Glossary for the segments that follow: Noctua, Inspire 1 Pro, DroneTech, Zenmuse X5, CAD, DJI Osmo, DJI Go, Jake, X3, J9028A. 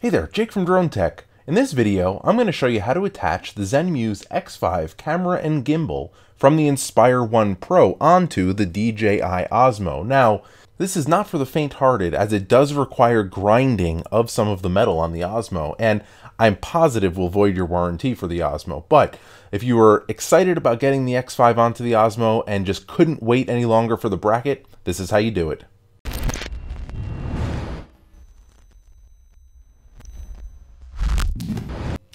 Hey there, Jake from Drone Tech. In this video, I'm going to show you how to attach the Zenmuse X5 camera and gimbal from the Inspire 1 Pro onto the DJI Osmo. Now, this is not for the faint-hearted, as it does require grinding of some of the metal on the Osmo, and I'm positive we'll void your warranty for the Osmo. But if you were excited about getting the X5 onto the Osmo and just couldn't wait any longer for the bracket, this is how you do it.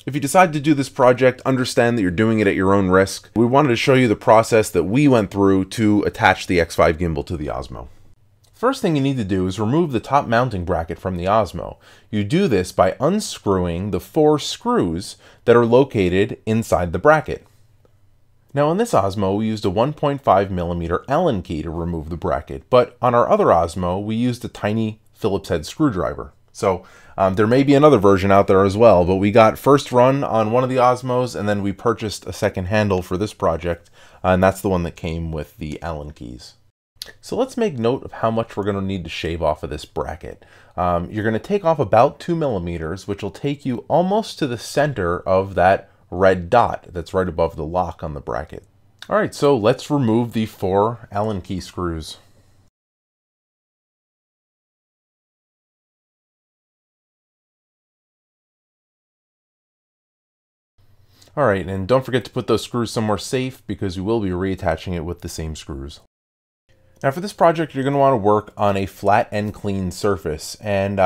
If you decide to do this project, understand that you're doing it at your own risk. We wanted to show you the process that we went through to attach the X5 gimbal to the Osmo. First thing you need to do is remove the top mounting bracket from the Osmo. You do this by unscrewing the 4 screws that are located inside the bracket. Now on this Osmo, we used a 1.5mm Allen key to remove the bracket, but on our other Osmo, we used a tiny Phillips head screwdriver. So there may be another version out there as well, but we got first run on one of the Osmos, and then we purchased a second handle for this project, and that's the one that came with the Allen keys. So let's make note of how much we're going to need to shave off of this bracket. You're going to take off about 2mm, which will take you almost to the center of that red dot that's right above the lock on the bracket. All right, so let's remove the 4 Allen key screws. All right, and don't forget to put those screws somewhere safe, because you will be reattaching it with the same screws. Now for this project, you're going to want to work on a flat and clean surface. And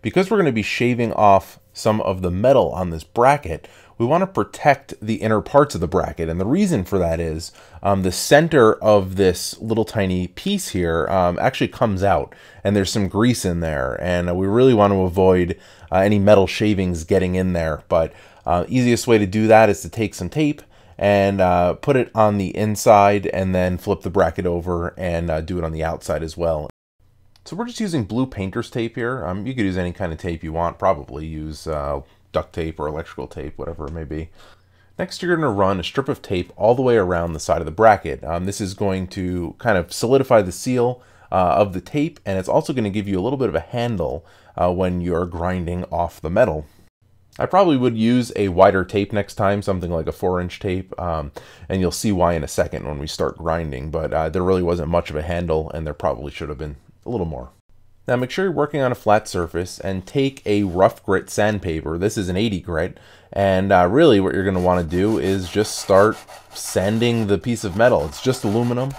because we're going to be shaving off some of the metal on this bracket, we want to protect the inner parts of the bracket. And the reason for that is the center of this little tiny piece here actually comes out, and there's some grease in there. And we really want to avoid any metal shavings getting in there. But easiest way to do that is to take some tape and put it on the inside, and then flip the bracket over and do it on the outside as well. So we're just using blue painter's tape here. You could use any kind of tape you want, probably use duct tape or electrical tape, whatever it may be. Next, you're going to run a strip of tape all the way around the side of the bracket. This is going to kind of solidify the seal of the tape, and it's also going to give you a little bit of a handle when you're grinding off the metal. I probably would use a wider tape next time, something like a 4-inch tape, and you'll see why in a second when we start grinding, but there really wasn't much of a handle, and there probably should have been a little more. Now make sure you're working on a flat surface, and take a rough grit sandpaper. This is an 80 grit, and really what you're going to want to do is just start sanding the piece of metal. It's just aluminum.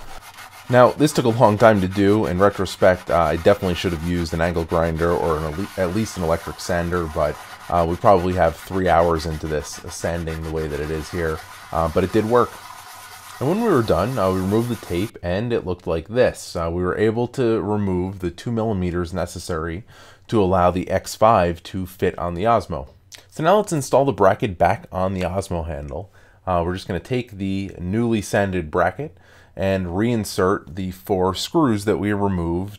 Now, this took a long time to do. In retrospect, I definitely should have used an angle grinder or at least an electric sander, but we probably have 3 hours into this sanding the way that it is here, but it did work. And when we were done, we removed the tape, and it looked like this. We were able to remove the 2mm necessary to allow the X5 to fit on the Osmo. So now let's install the bracket back on the Osmo handle. We're just going to take the newly sanded bracket and reinsert the 4 screws that we removed.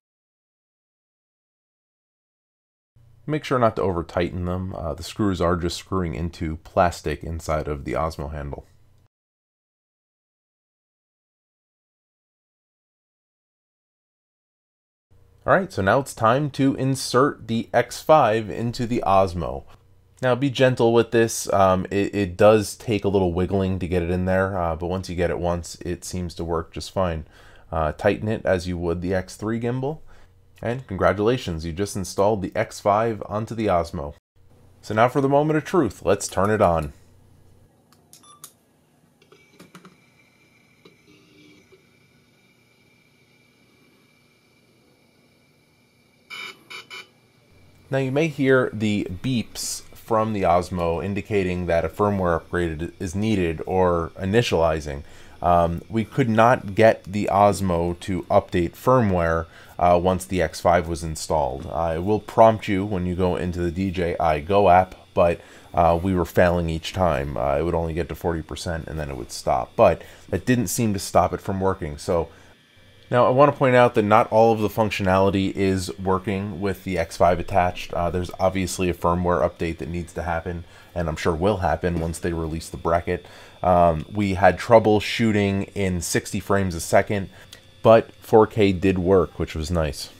Make sure not to over tighten them. The screws are just screwing into plastic inside of the Osmo handle. All right, so now it's time to insert the X5 into the Osmo. Now be gentle with this. It does take a little wiggling to get it in there, but once you get it once, it seems to work just fine. Tighten it as you would the X3 gimbal, and congratulations, you just installed the X5 onto the Osmo. So now for the moment of truth, let's turn it on. Now you may hear the beeps from the Osmo indicating that a firmware upgrade is needed or initializing. We could not get the Osmo to update firmware once the X5 was installed. It will prompt you when you go into the DJI Go app, but we were failing each time. It would only get to 40% and then it would stop, but that didn't seem to stop it from working. So now I want to point out that not all of the functionality is working with the X5 attached. There's obviously a firmware update that needs to happen, and I'm sure will happen once they release the bracket. We had trouble shooting in 60 frames a second, but 4K did work, which was nice.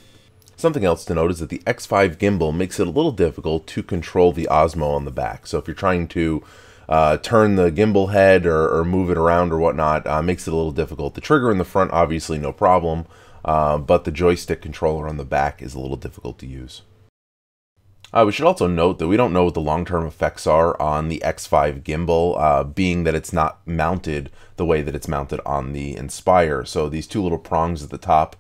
Something else to note is that the X5 gimbal makes it a little difficult to control the Osmo on the back. So if you're trying to turn the gimbal head or move it around or whatnot, makes it a little difficult. The trigger in the front, obviously no problem, but the joystick controller on the back is a little difficult to use. We should also note that we don't know what the long-term effects are on the X5 gimbal, being that it's not mounted the way that it's mounted on the Inspire. So these two little prongs at the top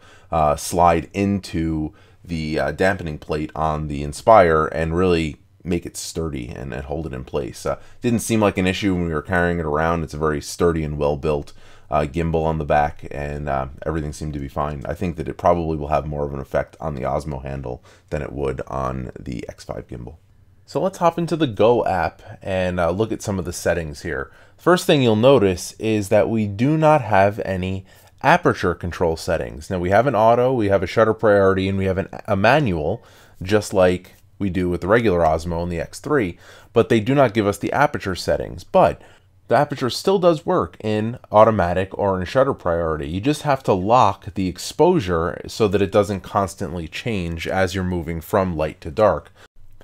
slide into the dampening plate on the Inspire and really make it sturdy and hold it in place. Didn't seem like an issue when we were carrying it around. It's a very sturdy and well-built gimbal on the back, and everything seemed to be fine. I think that it probably will have more of an effect on the Osmo handle than it would on the X5 gimbal. So let's hop into the Go app and look at some of the settings here. First thing you'll notice is that we do not have any aperture control settings. Now, we have an auto, we have a shutter priority, and we have a manual, just like we do with the regular Osmo and the X3, but they do not give us the aperture settings. But the aperture still does work in automatic or in shutter priority. You just have to lock the exposure so that it doesn't constantly change as you're moving from light to dark.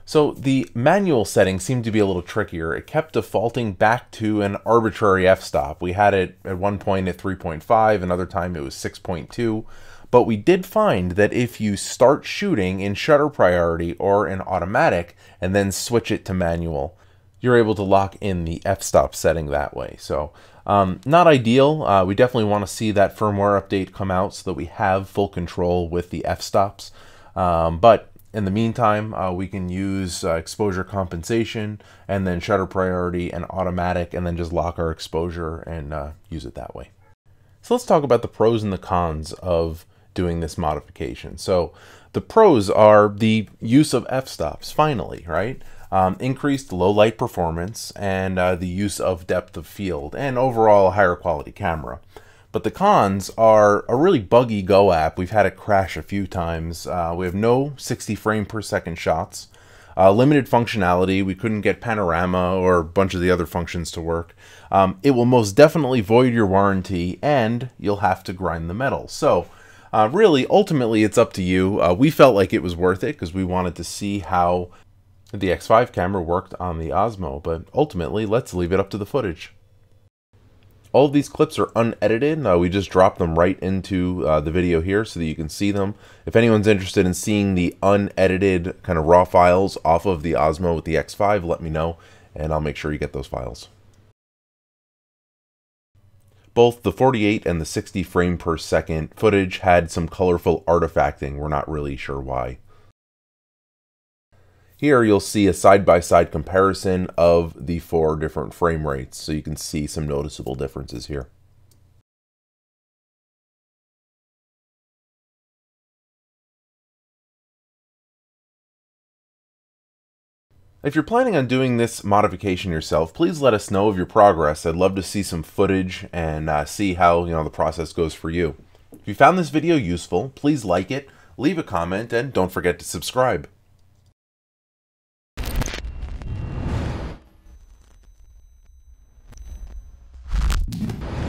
So the manual settings seemed to be a little trickier. It kept defaulting back to an arbitrary f-stop. We had it at one point at 3.5, another time it was 6.2. But we did find that if you start shooting in shutter priority or in automatic and then switch it to manual, you're able to lock in the f-stop setting that way. So not ideal. We definitely want to see that firmware update come out so that we have full control with the f-stops. But in the meantime, we can use exposure compensation and then shutter priority and automatic and then just lock our exposure and use it that way. So let's talk about the pros and the cons of doing this modification. So the pros are the use of f-stops, finally, right? Increased low light performance and the use of depth of field and overall a higher quality camera. But the cons are a really buggy Go app. We've had it crash a few times. We have no 60 frame per second shots, limited functionality. We couldn't get panorama or a bunch of the other functions to work. It will most definitely void your warranty and you'll have to grind the metal. So really, ultimately, it's up to you. We felt like it was worth it because we wanted to see how the X5 camera worked on the Osmo, but ultimately, let's leave it up to the footage. All of these clips are unedited. We just dropped them right into the video here so that you can see them. If anyone's interested in seeing the unedited kind of raw files off of the Osmo with the X5, let me know, and I'll make sure you get those files. Both the 48 and the 60 frame per second footage had some colorful artifacting. We're not really sure why. Here you'll see a side-by-side comparison of the four different frame rates, so you can see some noticeable differences here. If you're planning on doing this modification yourself, please let us know of your progress. I'd love to see some footage and see how, the process goes for you. If you found this video useful, please like it, leave a comment, and don't forget to subscribe.